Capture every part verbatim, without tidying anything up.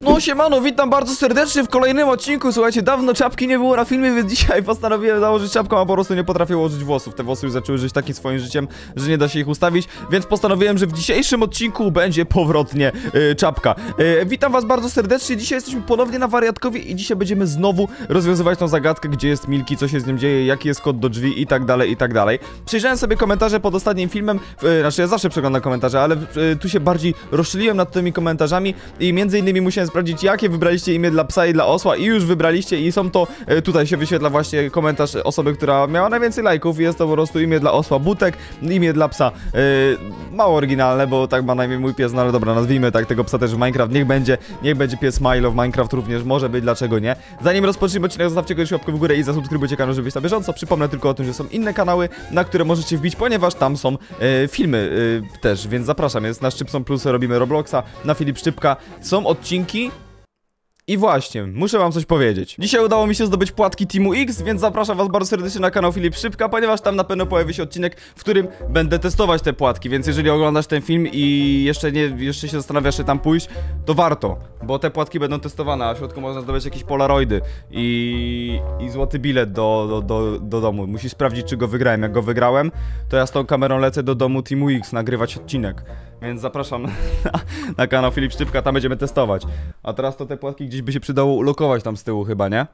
No siemano, witam bardzo serdecznie w kolejnym odcinku. Słuchajcie, dawno czapki nie było na filmie, więc dzisiaj postanowiłem założyć czapkę, a po prostu nie potrafię ułożyć włosów. Te włosy już zaczęły żyć takim swoim życiem, że nie da się ich ustawić, więc postanowiłem, że w dzisiejszym odcinku będzie powrotnie yy, czapka. Yy, witam was bardzo serdecznie, dzisiaj jesteśmy ponownie na Wariatkowie i dzisiaj będziemy znowu rozwiązywać tą zagadkę, gdzie jest Milky, co się z nim dzieje, jaki jest kod do drzwi i tak dalej, i tak dalej. Przejrzałem sobie komentarze pod ostatnim filmem, yy, znaczy ja zawsze przeglądam komentarze, ale yy, tu się bardziej rozszyliłem nad tymi komentarzami i między innymi musiałem sprawdzić, jakie wybraliście imię dla psa i dla osła i już wybraliście i są to, tutaj się wyświetla właśnie komentarz osoby, która miała najwięcej lajków, jest to po prostu imię dla osła Butek, imię dla psa yy, mało oryginalne, bo tak ma na imię mój pies, no ale dobra, nazwijmy tak tego psa też w Minecraft, niech będzie, niech będzie pies Milo w Minecraft również, może być, dlaczego nie. Zanim rozpoczniemy odcinek, zostawcie kogoś łapkę w górę i zasubskrybujcie kanał, żeby być na bieżąco. Przypomnę tylko o tym, że są inne kanały, na które możecie wbić, ponieważ tam są yy, filmy yy, też, więc zapraszam, jest na Szczypcą Plus, robimy Robloxa, na Filip Szczypka, są odcinki. I właśnie, muszę wam coś powiedzieć. Dzisiaj udało mi się zdobyć płatki Teamu X, więc zapraszam was bardzo serdecznie na kanał Filip Szczypka, ponieważ tam na pewno pojawi się odcinek, w którym będę testować te płatki, więc jeżeli oglądasz ten film i jeszcze nie, jeszcze się zastanawiasz, czy tam pójść, to warto, bo te płatki będą testowane, a w środku można zdobyć jakieś polaroidy i, i złoty bilet do, do, do, do domu. Musisz sprawdzić, czy go wygrałem. Jak go wygrałem, to ja z tą kamerą lecę do domu Teamu X nagrywać odcinek. Więc zapraszam na, na kanał Filip Szczypka, tam będziemy testować. A teraz to te płatki gdzieś by się przydało ulokować tam z tyłu chyba, nie?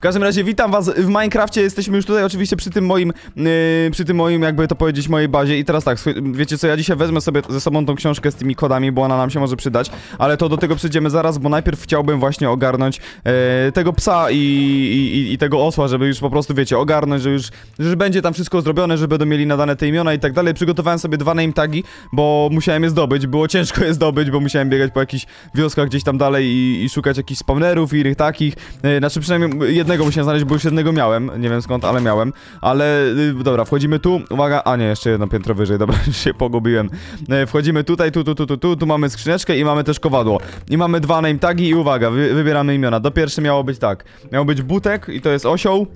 W każdym razie witam was w Minecrafcie, jesteśmy już tutaj oczywiście przy tym moim, yy, przy tym moim, jakby to powiedzieć, mojej bazie. I teraz tak, wiecie co, ja dzisiaj wezmę sobie ze sobą tą książkę z tymi kodami, bo ona nam się może przydać. Ale to do tego przejdziemy zaraz, bo najpierw chciałbym właśnie ogarnąć yy, tego psa i, i, i tego osła, żeby już po prostu, wiecie, ogarnąć, że już że będzie tam wszystko zrobione, że będą mieli nadane te imiona i tak dalej. Przygotowałem sobie dwa name tagi, bo musiałem je zdobyć, było ciężko je zdobyć, bo musiałem biegać po jakichś wioskach gdzieś tam dalej i, i szukać jakichś spawnerów i tych takich, yy, znaczy przynajmniej jedno jednego musiałem znaleźć, bo już jednego miałem, nie wiem skąd, ale miałem, ale yy, dobra, wchodzimy tu, uwaga, a nie, jeszcze jedno piętro wyżej, dobra, już się pogubiłem, yy, wchodzimy tutaj, tu, tu, tu, tu, tu, tu mamy skrzyneczkę i mamy też kowadło i mamy dwa name tagi i uwaga, wy wybieramy imiona, do pierwszy miało być tak, miał być Butek i to jest osioł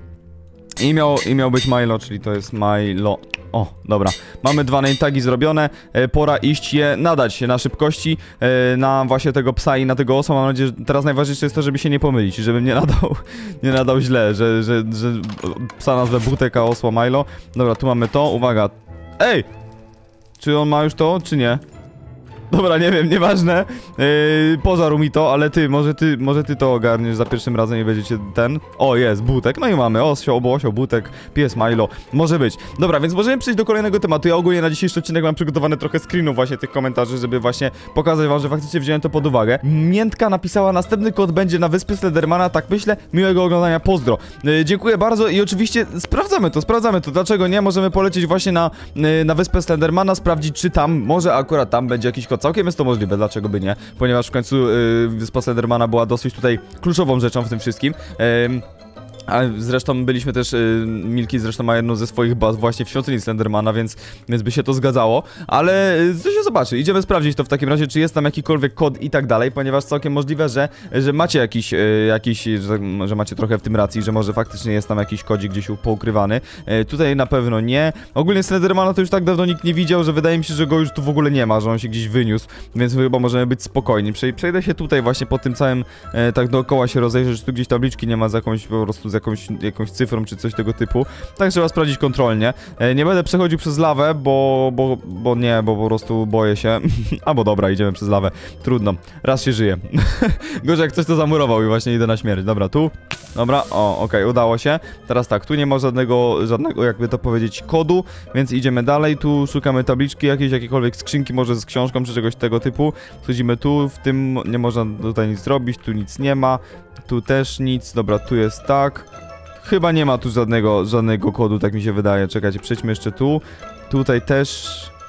i miał, i miał być Milo, czyli to jest Milo. O, dobra, mamy dwa name tagi zrobione, e, pora iść je nadać na szybkości, e, na właśnie tego psa i na tego osła. Mam nadzieję, że teraz najważniejsze jest to, żeby się nie pomylić, żebym nie nadał, nie nadał źle, że, że, że psa nazwę Butek, a osła Milo. Dobra, tu mamy to, uwaga, ej! Czy on ma już to, czy nie? Dobra, nie wiem, nieważne, yy, pożarł mi to, ale ty, może ty, może ty to ogarniesz za pierwszym razem i będziecie ten... O, jest, Butek, no i mamy osio, obosio, Butek, pies Milo, może być. Dobra, więc możemy przejść do kolejnego tematu. Ja ogólnie na dzisiejszy odcinek mam przygotowane trochę screenów właśnie tych komentarzy, żeby właśnie pokazać wam, że faktycznie wziąłem to pod uwagę. Miętka napisała, następny kod będzie na wyspie Slendermana, tak myślę, miłego oglądania, pozdro. Yy, dziękuję bardzo i oczywiście sprawdzamy to, sprawdzamy to, dlaczego nie, możemy polecieć właśnie na, yy, na wyspę Slendermana, sprawdzić, czy tam, może akurat tam będzie jakiś kod. Całkiem jest to możliwe, dlaczego by nie, ponieważ w końcu yy, wyspa Slendermana była dosyć tutaj kluczową rzeczą w tym wszystkim. Yy. A zresztą byliśmy też, y, Milky zresztą ma jedną ze swoich baz właśnie w świątyni Slendermana, więc, więc by się to zgadzało. Ale co się zobaczy, idziemy sprawdzić to w takim razie, czy jest tam jakikolwiek kod i tak dalej, ponieważ całkiem możliwe, że, że macie jakiś, y, jakiś że, że macie trochę w tym racji, że może faktycznie jest tam jakiś kodzik gdzieś poukrywany. y, Tutaj na pewno nie. Ogólnie Slendermana to już tak dawno nikt nie widział, że wydaje mi się, że go już tu w ogóle nie ma, że on się gdzieś wyniósł, więc chyba możemy być spokojni. Przejdę się tutaj właśnie po tym całym, y, tak dookoła się rozejrzę, czy tu gdzieś tabliczki nie ma z jakąś po prostu z jakąś, jakąś cyfrą czy coś tego typu. Tak trzeba sprawdzić kontrolnie. E, nie będę przechodził przez lawę, bo, bo, bo nie, bo po prostu boję się. Albo dobra, idziemy przez lawę. Trudno. Raz się żyje. Gorzej jak coś to zamurował i właśnie idę na śmierć. Dobra, tu. Dobra, o, okej, okay, udało się. Teraz tak, tu nie ma żadnego, żadnego, jakby to powiedzieć, kodu, więc idziemy dalej. Tu szukamy tabliczki jakiejś, jakiejkolwiek skrzynki, może z książką czy czegoś tego typu. Schodzimy tu, w tym nie można tutaj nic zrobić, tu nic nie ma. Tu też nic, dobra, tu jest tak. Chyba nie ma tu żadnego, żadnego kodu, tak mi się wydaje. Czekajcie, przejdźmy jeszcze tu. Tutaj też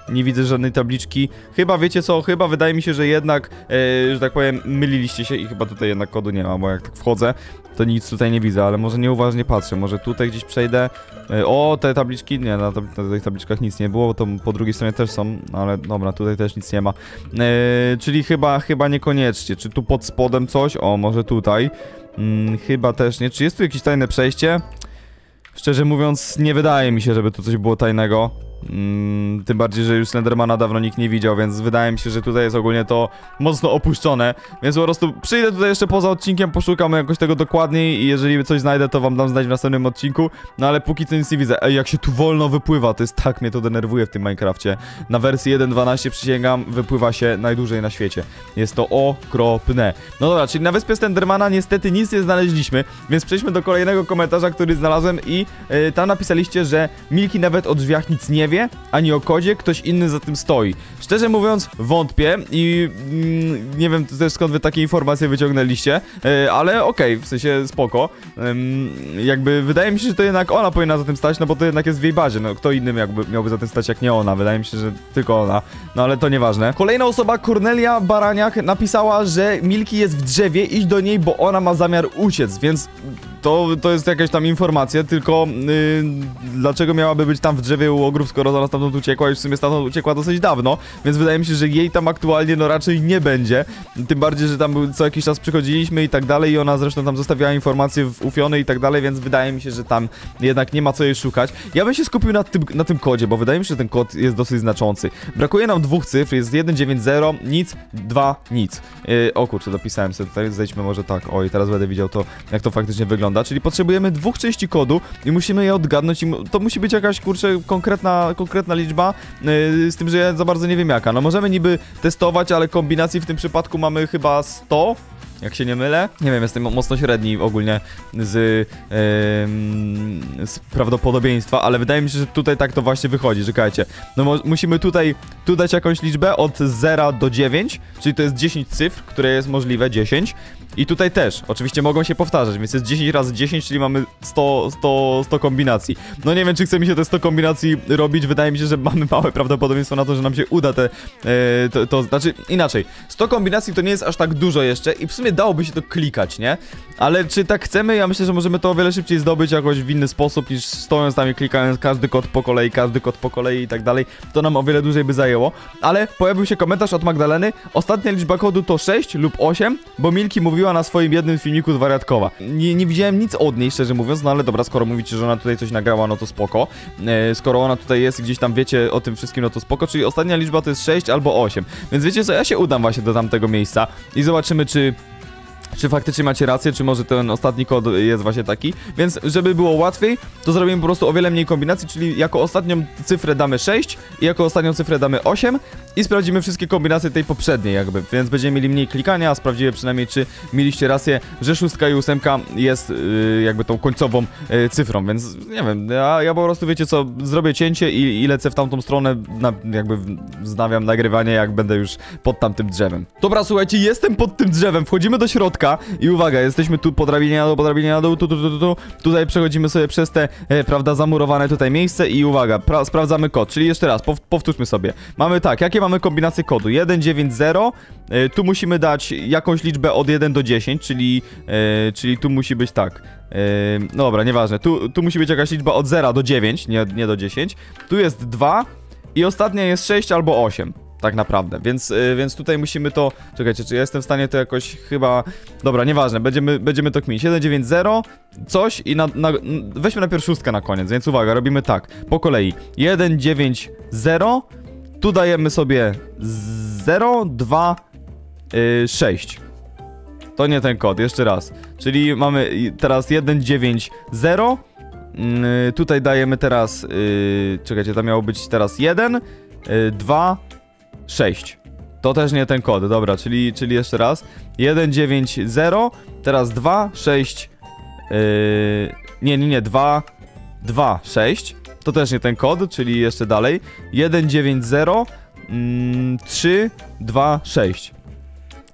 nie widzę żadnej tabliczki. Chyba, wiecie co, chyba wydaje mi się, że jednak, e, że tak powiem, myliliście się i chyba tutaj jednak kodu nie ma, bo jak tak wchodzę, to nic tutaj nie widzę, ale może nieuważnie patrzę, może tutaj gdzieś przejdę. E, o, te tabliczki, nie, na, tab na tych tabliczkach nic nie było, bo to po drugiej stronie też są, ale dobra, tutaj też nic nie ma. E, czyli chyba, chyba niekoniecznie, czy tu pod spodem coś? O, może tutaj. Hmm, chyba też nie. Czy jest tu jakieś tajne przejście? Szczerze mówiąc, nie wydaje mi się, żeby tu coś było tajnego. Mm, tym bardziej, że już Slendermana dawno nikt nie widział, więc wydaje mi się, że tutaj jest ogólnie to mocno opuszczone. Więc po prostu przyjdę tutaj jeszcze poza odcinkiem, poszukam jakoś tego dokładniej i jeżeli coś znajdę, to wam dam znać w następnym odcinku. No ale póki co nic nie widzę. Ej, jak się tu wolno wypływa, to jest tak, mnie to denerwuje w tym Minecrafcie. Na wersji jeden dwanaście, przysięgam, wypływa się najdłużej na świecie. Jest to okropne. No dobra, czyli na wyspie Slendermana niestety nic nie znaleźliśmy, więc przejdźmy do kolejnego komentarza, który znalazłem i yy, tam napisaliście, że Milky nawet o drzwiach nic nie wie, ani o kodzie, ktoś inny za tym stoi. Szczerze mówiąc, wątpię i mm, nie wiem też skąd wy takie informacje wyciągnęliście, yy, ale okej, okay, w sensie spoko. Yy, jakby wydaje mi się, że to jednak ona powinna za tym stać, no bo to jednak jest w jej bazie, no kto inny jakby miałby za tym stać jak nie ona, wydaje mi się, że tylko ona, no ale to nieważne. Kolejna osoba, Kornelia Baraniak, napisała, że Milky jest w drzewie, idź do niej, bo ona ma zamiar uciec, więc... To, to jest jakaś tam informacja, tylko yy, dlaczego miałaby być tam w drzewie u ogrów, skoro zaraz stamtąd uciekła, już w sumie stamtąd uciekła dosyć dawno, więc wydaje mi się, że jej tam aktualnie no raczej nie będzie, tym bardziej, że tam co jakiś czas przychodziliśmy i tak dalej i ona zresztą tam zostawiała informacje w ufiony i tak dalej, więc wydaje mi się, że tam jednak nie ma co jej szukać. Ja bym się skupił na tym, na tym kodzie, bo wydaje mi się, że ten kod jest dosyć znaczący. Brakuje nam dwóch cyfr, jest jeden dziewięć zero, nic, dwa, nic. Yy, o kurczę, dopisałem sobie tutaj, zejdźmy może tak, oj, teraz będę widział to, jak to faktycznie wygląda. Czyli potrzebujemy dwóch części kodu i musimy je odgadnąć i to musi być jakaś, kurczę, konkretna, konkretna liczba, yy, z tym, że ja za bardzo nie wiem jaka. No możemy niby testować, ale kombinacji w tym przypadku mamy chyba sto, jak się nie mylę. Nie wiem, jestem mocno średni ogólnie z, yy, z prawdopodobieństwa, ale wydaje mi się, że tutaj tak to właśnie wychodzi, czekajcie. No musimy tutaj tu dać jakąś liczbę od zera do dziewięciu, czyli to jest dziesięć cyfr, które jest możliwe, dziesięć. I tutaj też, oczywiście mogą się powtarzać, więc jest dziesięć razy dziesięć, czyli mamy sto, sto, sto kombinacji. No nie wiem, czy chce mi się te sto kombinacji robić, wydaje mi się, że mamy małe prawdopodobieństwo na to, że nam się uda te... Yy, to, to znaczy, inaczej, sto kombinacji to nie jest aż tak dużo jeszcze i w sumie dałoby się to klikać, nie? Ale czy tak chcemy? Ja myślę, że możemy to o wiele szybciej zdobyć jakoś w inny sposób, niż stojąc tam i klikając każdy kod po kolei, każdy kod po kolei i tak dalej. To nam o wiele dłużej by zajęło. Ale pojawił się komentarz od Magdaleny. Ostatnia liczba kodu to sześć lub osiem, bo Milky mówił na swoim jednym filmiku z Wariatkowa. Nie, nie widziałem nic od niej, szczerze mówiąc, no ale dobra, skoro mówicie, że ona tutaj coś nagrała, no to spoko. E, skoro ona tutaj jest, gdzieś tam wiecie o tym wszystkim, no to spoko, czyli ostatnia liczba to jest sześć albo osiem. Więc wiecie co, ja się udam właśnie do tamtego miejsca i zobaczymy, czy... Czy faktycznie macie rację, czy może ten ostatni kod jest właśnie taki. Więc żeby było łatwiej, to zrobimy po prostu o wiele mniej kombinacji, czyli jako ostatnią cyfrę damy sześć i jako ostatnią cyfrę damy osiem i sprawdzimy wszystkie kombinacje tej poprzedniej jakby, więc będziemy mieli mniej klikania, a sprawdzimy przynajmniej, czy mieliście rację, że szóstka i ósemka jest yy, jakby tą końcową yy, cyfrą, więc nie wiem, ja, ja po prostu wiecie co, zrobię cięcie i, i lecę w tamtą stronę, na, jakby wznawiam nagrywanie, jak będę już pod tamtym drzewem. Dobra, słuchajcie, jestem pod tym drzewem, wchodzimy do środka. I uwaga, jesteśmy tu podrabinie na dół, podrabinie na dół, tu, tu, tu, tu, tutaj przechodzimy sobie przez te, e, prawda, zamurowane tutaj miejsce i uwaga, pra, sprawdzamy kod, czyli jeszcze raz, pow, powtórzmy sobie. Mamy tak, jakie mamy kombinacje kodu? jeden dziewięć zero, e, tu musimy dać jakąś liczbę od jeden do dziesięciu, czyli, e, czyli tu musi być tak. E, no dobra, nieważne, tu, tu musi być jakaś liczba od zera do dziewięciu, nie, nie do dziesięciu, tu jest dwa i ostatnia jest sześć albo osiem. Tak naprawdę, więc, yy, więc tutaj musimy to... Czekajcie, czy ja jestem w stanie to jakoś chyba... Dobra, nieważne, będziemy, będziemy to kminić. jeden dziewięć zero, coś i na, na... Weźmy najpierw szóstkę na koniec, więc uwaga, robimy tak. Po kolei jeden dziewięć zero, tu dajemy sobie zero, dwa, sześć. To nie ten kod, jeszcze raz. Czyli mamy teraz jeden dziewięć zero, yy, tutaj dajemy teraz... Yy, czekajcie, tam miało być teraz jeden, dwa, sześć. To też nie ten kod, dobra, czyli, czyli jeszcze raz jeden dziewięć zero, teraz dwa, sześć. yy, Nie, nie, nie, dwa, dwa, sześć. To też nie ten kod, czyli jeszcze dalej jeden dziewięć zero, mm, trzy, dwa, sześć.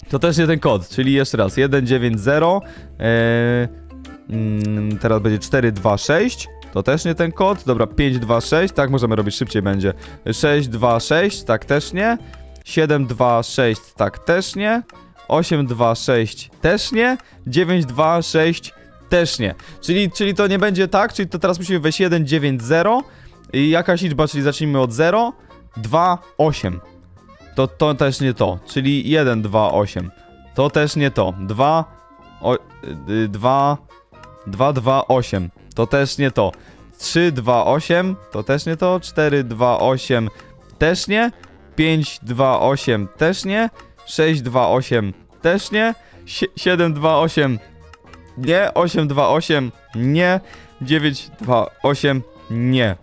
To też nie ten kod, czyli jeszcze raz jeden dziewięć zero, yy, mm, teraz będzie cztery, dwa, sześć. To też nie ten kod, dobra, pięć, dwa, sześć, tak możemy robić, szybciej będzie sześć, dwa, sześć, tak też nie siedem, dwa, sześć, tak też nie osiem, dwa, sześć, też nie dziewięć, dwa, sześć, też nie, czyli, czyli to nie będzie tak, czyli to teraz musimy wejść jeden dziewięć zero i jakaś liczba, czyli zacznijmy od zera, dwa, osiem. To, to też nie to, czyli jeden, dwa, osiem. To też nie to, dwa, o, dwa, dwa, dwa, osiem. To też nie to. trzy, dwa, osiem, to też nie to, cztery, dwa, osiem, też nie, pięć, dwa, osiem, też nie, sześć, dwa, osiem, też nie, siedem, dwa, osiem, nie, osiem, dwa, osiem, nie, dziewięć, dwa, osiem, nie.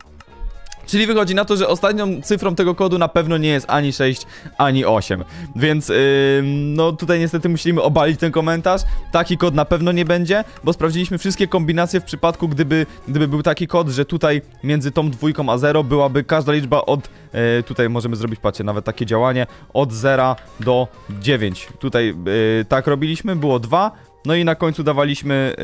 Czyli wychodzi na to, że ostatnią cyfrą tego kodu na pewno nie jest ani sześć, ani osiem. Więc yy, no tutaj niestety musimy obalić ten komentarz. Taki kod na pewno nie będzie, bo sprawdziliśmy wszystkie kombinacje w przypadku, gdyby, gdyby był taki kod, że tutaj między tą dwójką a zero byłaby każda liczba od... Yy, tutaj możemy zrobić, patrzcie, nawet takie działanie od zera do dziewięć. Tutaj yy, tak robiliśmy, było dwa, no i na końcu dawaliśmy...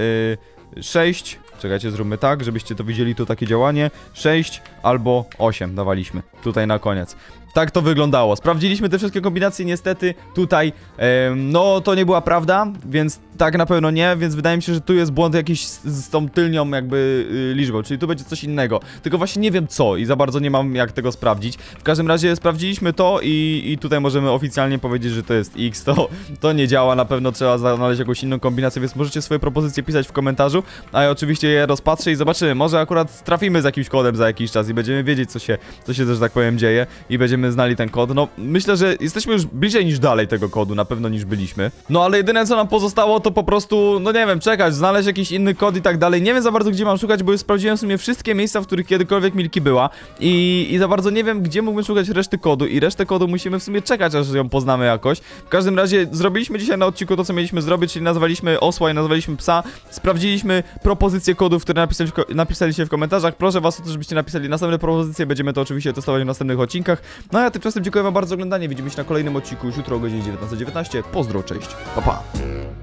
Yy, sześć, czekajcie, zróbmy tak, żebyście to widzieli, to takie działanie, sześć albo osiem dawaliśmy, tutaj na koniec. Tak to wyglądało, sprawdziliśmy te wszystkie kombinacje, niestety tutaj, yy, no to nie była prawda, więc tak na pewno nie, więc wydaje mi się, że tu jest błąd jakiś z, z tą tylnią jakby yy, liczbą, czyli tu będzie coś innego, tylko właśnie nie wiem co i za bardzo nie mam jak tego sprawdzić. W każdym razie sprawdziliśmy to i, i tutaj możemy oficjalnie powiedzieć, że to jest X, to, to nie działa, na pewno trzeba znaleźć jakąś inną kombinację, więc możecie swoje propozycje pisać w komentarzu, a ja oczywiście je rozpatrzę i zobaczymy, może akurat trafimy z jakimś kodem za jakiś czas i będziemy wiedzieć co się, co się też tak powiem dzieje i będziemy znali ten kod. No myślę, że jesteśmy już bliżej niż dalej tego kodu, na pewno niż byliśmy. No ale jedyne co nam pozostało to po prostu, no nie wiem, czekać, znaleźć jakiś inny kod i tak dalej. Nie wiem za bardzo gdzie mam szukać, bo już sprawdziłem w sumie wszystkie miejsca, w których kiedykolwiek Milky była i, i za bardzo nie wiem gdzie mógłbym szukać reszty kodu i resztę kodu musimy w sumie czekać aż ją poznamy jakoś. W każdym razie zrobiliśmy dzisiaj na odcinku to co mieliśmy zrobić, czyli nazwaliśmy osła i nazwaliśmy psa. Sprawdziliśmy propozycje kodów, które napisali, napisaliście w komentarzach. Proszę was o to, żebyście napisali następne propozycje, będziemy to oczywiście testować w następnych odcinkach. No a ja tymczasem dziękuję wam bardzo za oglądanie, widzimy się na kolejnym odcinku już jutro o godzinie dziewiętnastej dziewiętnaście. Pozdro, cześć, pa pa!